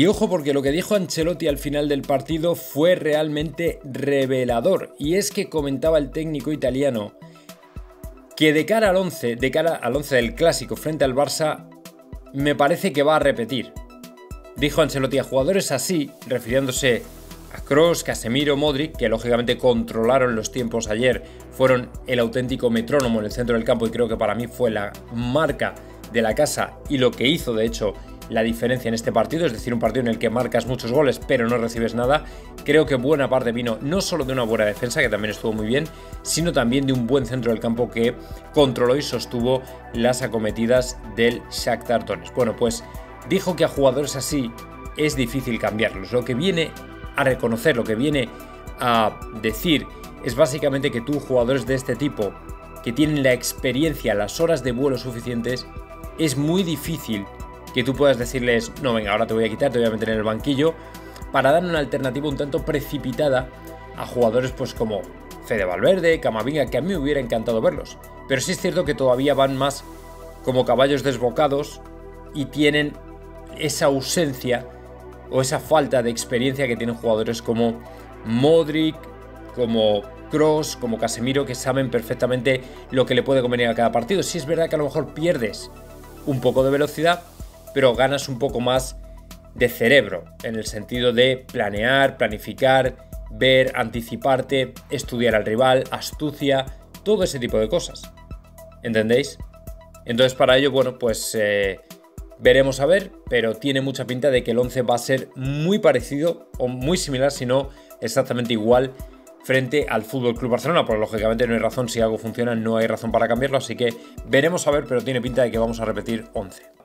Y ojo, porque lo que dijo Ancelotti al final del partido fue realmente revelador, y es que comentaba el técnico italiano que de cara al 11 del Clásico frente al Barça, me parece que va a repetir. Dijo Ancelotti a jugadores así, refiriéndose a Kroos, Casemiro, Modric, que lógicamente controlaron los tiempos ayer, fueron el auténtico metrónomo en el centro del campo, y creo que para mí fue la marca de la casa y lo que hizo de hecho la diferencia en este partido, es decir, un partido en el que marcas muchos goles pero no recibes nada. Creo que buena parte vino no solo de una buena defensa, que también estuvo muy bien, sino también de un buen centro del campo que controló y sostuvo las acometidas del Shakhtar Donetsk. Bueno, pues dijo que a jugadores así es difícil cambiarlos. Lo que viene a reconocer, lo que viene a decir, es básicamente que tú, jugadores de este tipo, que tienen la experiencia, las horas de vuelo suficientes, es muy difícil que tú puedas decirles, no, venga, ahora te voy a quitar, te voy a meter en el banquillo, para dar una alternativa un tanto precipitada a jugadores pues como Fede Valverde, Camavinga, que a mí me hubiera encantado verlos. Pero sí es cierto que todavía van más como caballos desbocados y tienen esa ausencia o esa falta de experiencia que tienen jugadores como Modric, como Kroos, como Casemiro, que saben perfectamente lo que le puede convenir a cada partido. Sí es verdad que a lo mejor pierdes un poco de velocidad, pero ganas un poco más de cerebro, en el sentido de planear, planificar, ver, anticiparte, estudiar al rival, astucia, todo ese tipo de cosas. ¿Entendéis? Entonces para ello, bueno, pues veremos a ver, pero tiene mucha pinta de que el 11 va a ser muy parecido o muy similar, si no exactamente igual, frente al FC Barcelona, porque lógicamente no hay razón, si algo funciona no hay razón para cambiarlo, así que veremos a ver, pero tiene pinta de que vamos a repetir 11.